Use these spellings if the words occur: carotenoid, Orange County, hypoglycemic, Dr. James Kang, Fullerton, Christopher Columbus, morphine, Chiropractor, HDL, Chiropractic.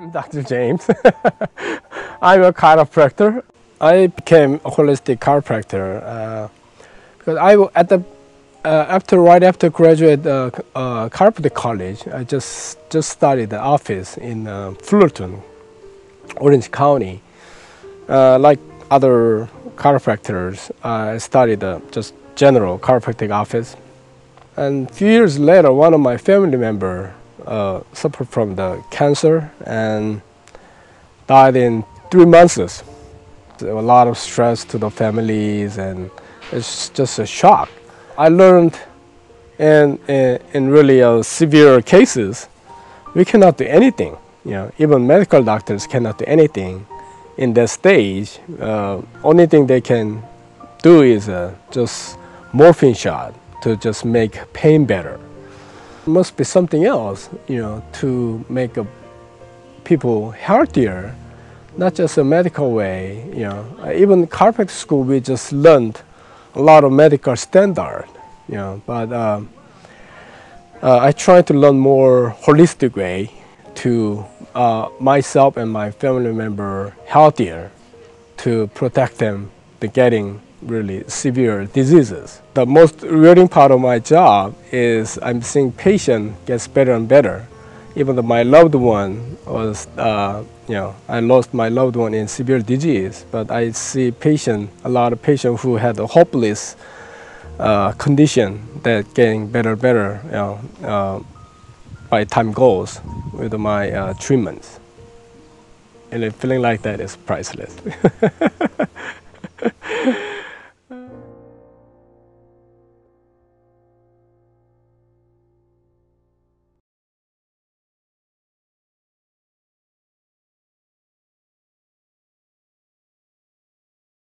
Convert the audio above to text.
I'm Dr. James. I'm a chiropractor. I became a holistic chiropractor because right after graduate chiropractic college, I just started the office in Fullerton, Orange County. Like other chiropractors, I started just general chiropractic office. And a few years later, one of my family members suffered from the cancer and died in 3 months. There was a lot of stress to the families, and it's just a shock. I learned in really severe cases, we cannot do anything. You know, even medical doctors cannot do anything in that stage. Only thing they can do is just morphine shot to just make pain better. Must be something else, you know, to make people healthier, not just a medical way, you know. Even chiropractic school, we just learned a lot of medical standard, you know, but I try to learn more holistic way to myself and my family member healthier, to protect them from getting really severe diseases. The most rewarding part of my job is I'm seeing patient gets better and better. Even though my loved one was, you know, I lost my loved one in severe disease, but I see a lot of patients who had a hopeless condition that getting better and better, you know, by time goes with my treatments. And a feeling like that is priceless.